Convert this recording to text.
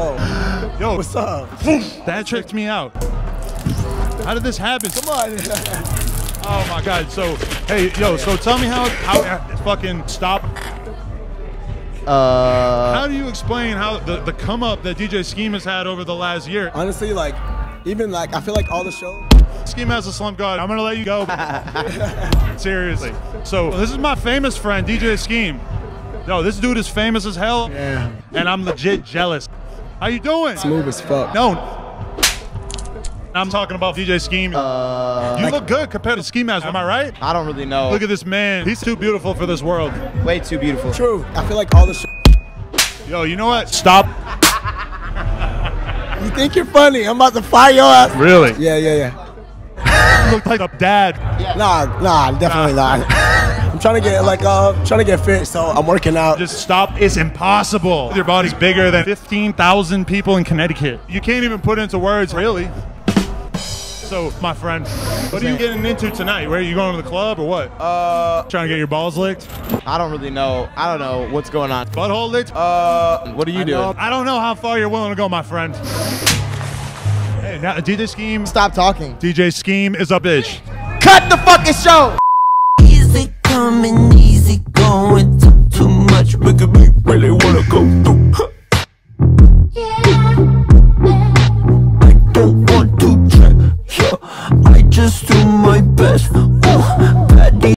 Oh. Yo, what's up? That tricked me out. How did this happen? Come on. Oh my God. So, hey, yo, so tell me how fucking stop. How do you explain how the come up that DJ Scheme has had over the last year? Honestly, like, even like, I feel like all the shows. Ski Mask the Slump God, I'm gonna let you go. Seriously. So this is my famous friend, DJ Scheme. Yo, this dude is famous as hell. Yeah. And I'm legit jealous. How you doing? Smooth as fuck. No. I'm talking about DJ Scheme. You like, look good compared to Ski Mask, am I right? I don't really know. Look at this man. He's too beautiful for this world. Way too beautiful. True. I feel like all this. Yo, you know what? Stop. You think you're funny? I'm about to fire your ass. Really? Yeah, yeah, yeah. Look like a dad. Nah, definitely not. I'm trying to get like trying to get fit, so I'm working out. Just stop. It's impossible. Your body's bigger than 15,000 people in Connecticut. You can't even put into words, really. So, my friend, what are you getting into tonight? Where are you going to the club or what? Trying to get your balls licked? I don't really know. I don't know what's going on. Butthole licked? What are you doing? I don't know how far you're willing to go, my friend. Hey, now, DJ Scheme. Stop talking. DJ Scheme is a bitch. Cut the fucking show! Easy coming, easy going, too much, we could be really